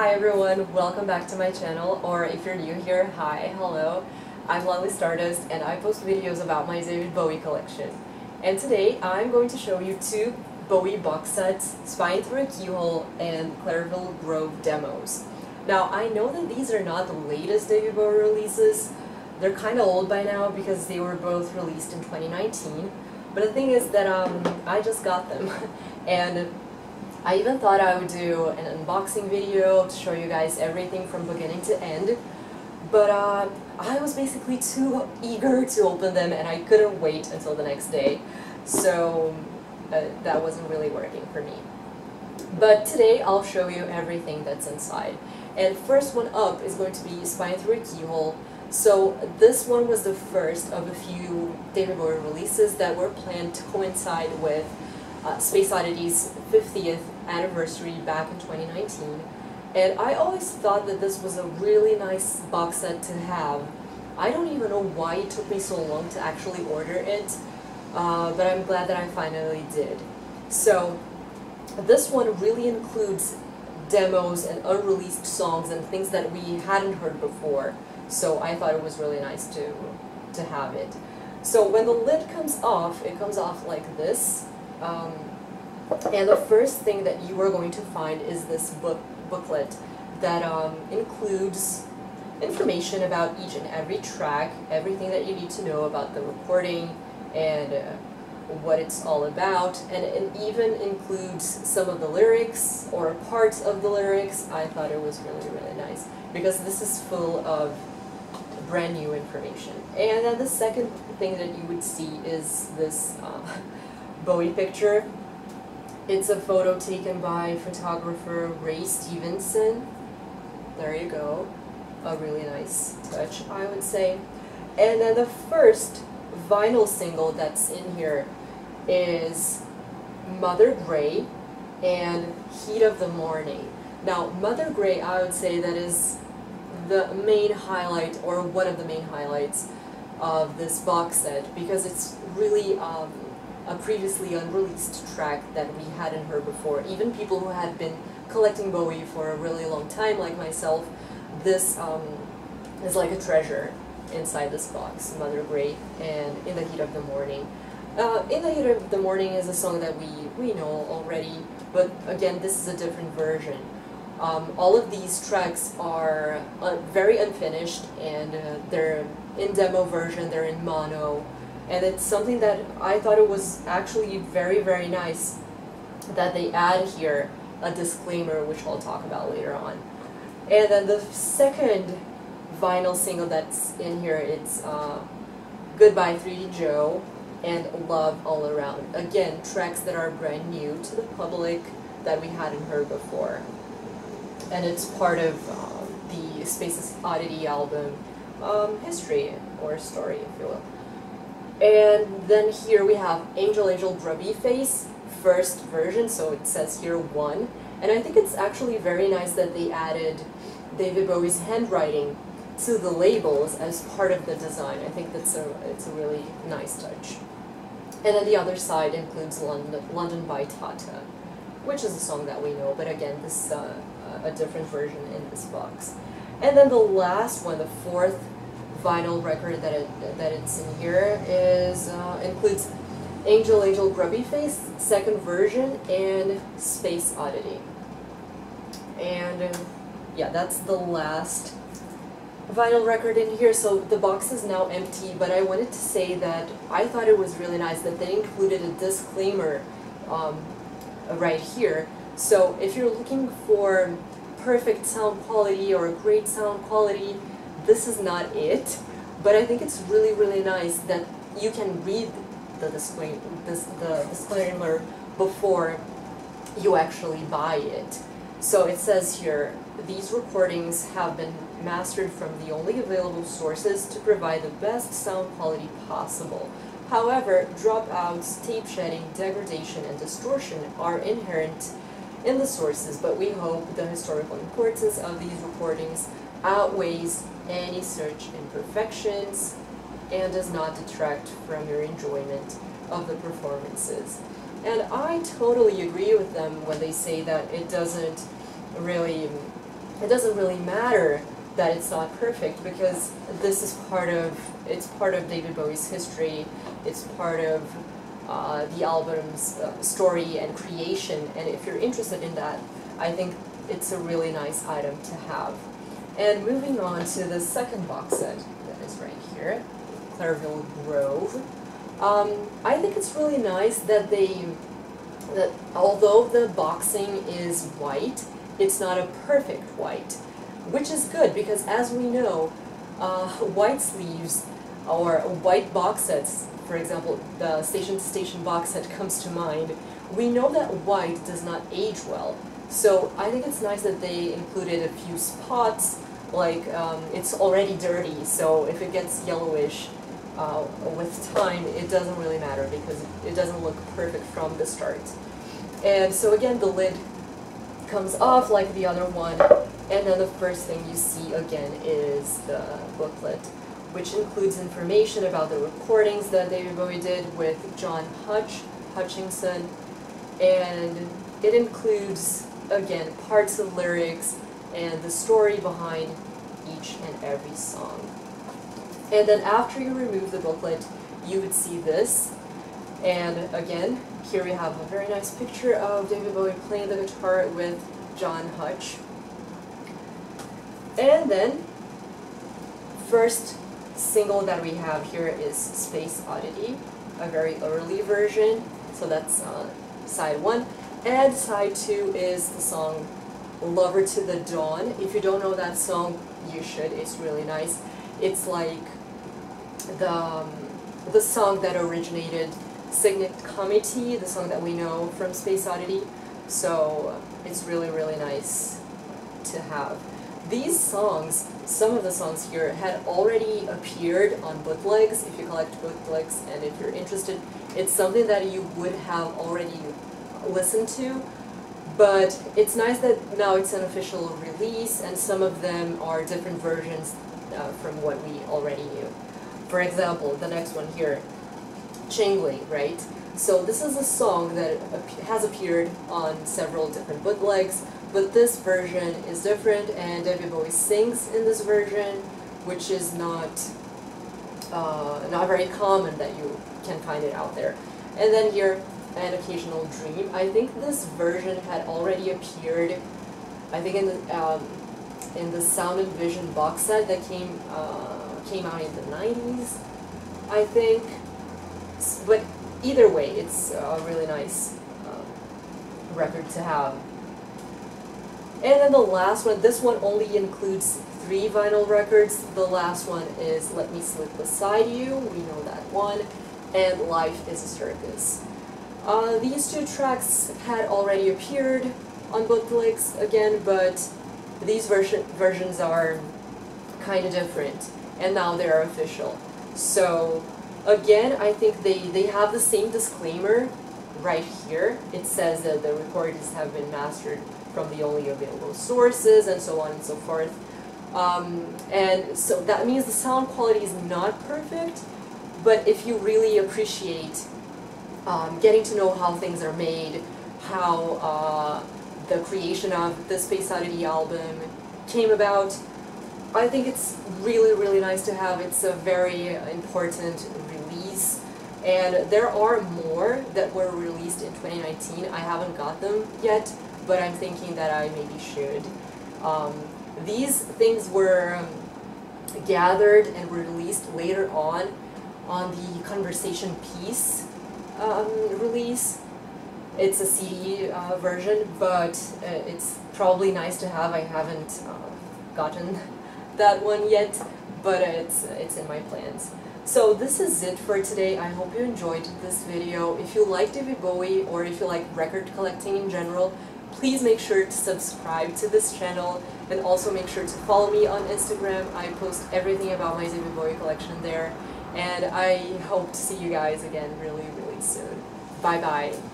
Hi everyone, welcome back to my channel, or if you're new here, hi, hello. I'm Lovely Stardust and I post videos about my David Bowie collection. And today I'm going to show you two Bowie box sets, Spying Through a Keyhole and Clareville Grove Demos. Now I know that these are not the latest David Bowie releases, they're kind of old by now because they were both released in 2019, but the thing is that I just got them and I even thought I would do an unboxing video to show you guys everything from beginning to end, but I was basically too eager to open them and I couldn't wait until the next day, so that wasn't really working for me. But today I'll show you everything that's inside. And first one up is going to be Spying Through a Keyhole. So this one was the first of a few David Bowie releases that were planned to coincide with Space Oddity's 50th anniversary back in 2019, and I always thought that this was a really nice box set to have. I don't even know why it took me so long to actually order it, but I'm glad that I finally did. So this one really includes demos and unreleased songs and things that we hadn't heard before, so I thought it was really nice to have it. So when the lid comes off, it comes off like this. And the first thing that you are going to find is this booklet that includes information about each and every track, everything that you need to know about the recording and what it's all about, and it even includes some of the lyrics or parts of the lyrics. I thought it was really, really nice because this is full of brand new information. And then the second thing that you would see is this Bowie picture. It's a photo taken by photographer Ray Stevenson. There you go. A really nice touch, I would say. And then the first vinyl single that's in here is Mother Grey and Heat of the Morning. Now, Mother Grey, I would say that is the main highlight, or one of the main highlights of this box set, because it's really a previously unreleased track that we hadn't heard before. Even people who had been collecting Bowie for a really long time, like myself, this is like a treasure inside this box, Mother Grey and In the Heat of the Morning. In the Heat of the Morning is a song that we know already, but again, this is a different version. All of these tracks are very unfinished, and they're in demo version, they're in mono, and it's something that I thought it was actually very, very nice that they add here a disclaimer, which I'll talk about later on. And then the second vinyl single that's in here, it's Goodbye 3D Joe and Love All Around. Again, tracks that are brand new to the public that we hadn't heard before. And it's part of the Space Oddity album history, or story, if you will. And then here we have Angel Angel Grubby Face, first version, so it says here 1. And I think it's actually very nice that they added David Bowie's handwriting to the labels as part of the design. I think that's it's a really nice touch. And then the other side includes London by Tata, which is a song that we know, but again, this is a different version in this box. And then the last one, the fourth vinyl record that it's in here is includes Angel Angel Grubby Face, second version, and Space Oddity. And yeah, that's the last vinyl record in here, so the box is now empty, but I wanted to say that I thought it was really nice that they included a disclaimer right here. So if you're looking for perfect sound quality or great sound quality, this is not it, but I think it's really, really nice that you can read the disclaimer before you actually buy it. So it says here, these recordings have been mastered from the only available sources to provide the best sound quality possible. However, dropouts, tape shedding, degradation, and distortion are inherent in the sources, but we hope the historical importance of these recordings outweighs any such imperfections and does not detract from your enjoyment of the performances. And I totally agree with them when they say that it doesn't really it doesn't really matter that it's not perfect, because this is part of, it's part of David Bowie's history, it's part of the album's story and creation, and if you're interested in that, I think it's a really nice item to have. And moving on to the second box set that is right here, Clareville Grove. I think it's really nice that that although the boxing is white, it's not a perfect white, which is good because, as we know, white sleeves or white box sets, for example, the Station to Station box set comes to mind, we know that white does not age well. So I think it's nice that they included a few spots, like it's already dirty, so if it gets yellowish with time, it doesn't really matter because it doesn't look perfect from the start. And so again, the lid comes off like the other one, and then the first thing you see again is the booklet, which includes information about the recordings that David Bowie did with John Hutchinson, and it includes, again, parts of lyrics and the story behind each and every song. And then after you remove the booklet, you would see this. And again, here we have a very nice picture of David Bowie playing the guitar with John Hutch. And then, first single that we have here is Space Oddity, a very early version, so that's side one. And side two is the song Lover to the Dawn. If you don't know that song, you should, it's really nice. It's like the song that originated Signet Committee, the song that we know from Space Oddity, so it's really, really nice to have. These songs, some of the songs here, had already appeared on bootlegs, if you collect bootlegs and if you're interested. It's something that you would have already listened to, but it's nice that now it's an official release and some of them are different versions from what we already knew. For example, the next one here, Chingling, right? So this is a song that has appeared on several different bootlegs, but this version is different and David Bowie sings in this version, which is not very common that you can find it out there. And then here, An Occasional Dream. I think this version had already appeared, I think in the Sound and Vision box set that came out in the 90s, I think. But either way, it's a really nice record to have. And then the last one, this one only includes 3 vinyl records. The last one is Let Me Slip Beside You, we know that one, and Life is a Circus. These 2 tracks had already appeared on bootlegs again, but these versions are kind of different, and now they're official. So again, I think they have the same disclaimer right here. It says that the recordings have been mastered from the only available sources, and so on and so forth. And so that means the sound quality is not perfect, but if you really appreciate getting to know how things are made, how the creation of the Space Oddity album came about, I think it's really, really nice to have. It's a very important release, and there are more that were released in 2019. I haven't got them yet, but I'm thinking that I maybe should. These things were gathered and were released later on the Conversation Piece release. It's a CD version, but it's probably nice to have. I haven't gotten that one yet, but it's in my plans. So this is it for today. I hope you enjoyed this video. If you like David Bowie or if you like record collecting in general, please make sure to subscribe to this channel and also make sure to follow me on Instagram. I post everything about my David Bowie collection there, and I hope to see you guys again really, really soon. Bye-bye.